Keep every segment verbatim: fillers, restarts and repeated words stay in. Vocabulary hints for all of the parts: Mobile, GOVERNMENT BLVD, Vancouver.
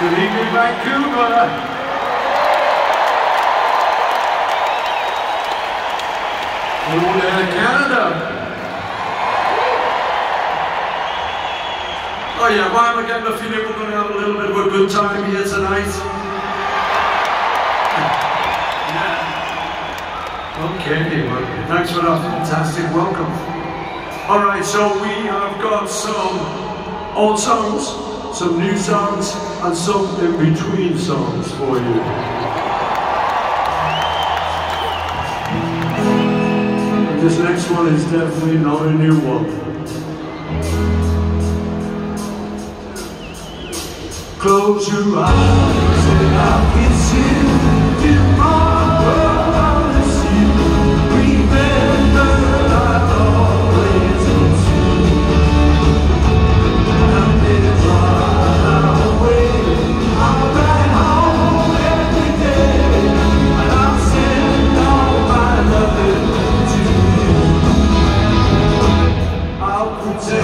Good evening, Vancouver. Good morning, Canada. Oh yeah, why am I getting a feeling we're going to have a little bit of a good time here tonight? Yeah. Okay, well, thanks for that fantastic welcome. Alright, so we have got some old songs, some new songs, and some in between songs for you. This next one is definitely not a new one. Close your eyes and I can see tomorrow. I see you. Remember I've always loved you. I've been far away. I'll ride home every day. And I'll send all my loving. Say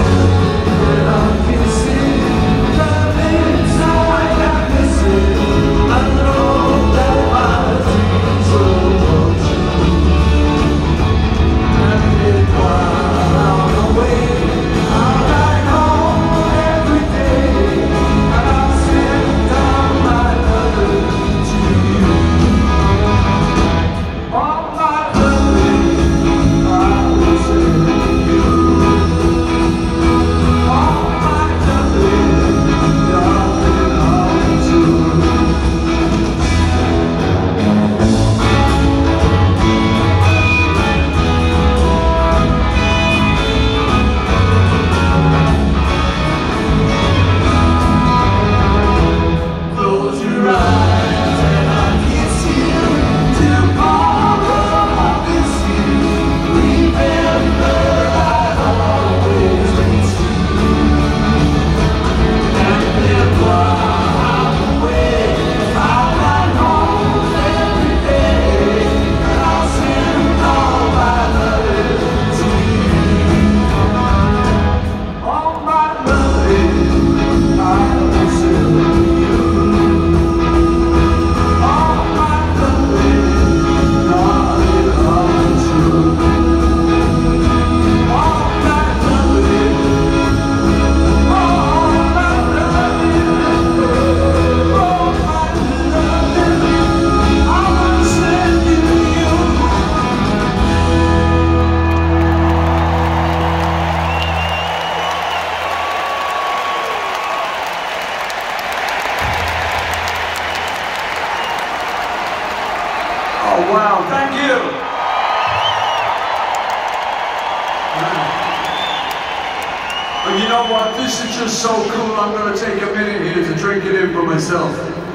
you know what, this is just so cool, I'm going to take a minute here to drink it in for myself.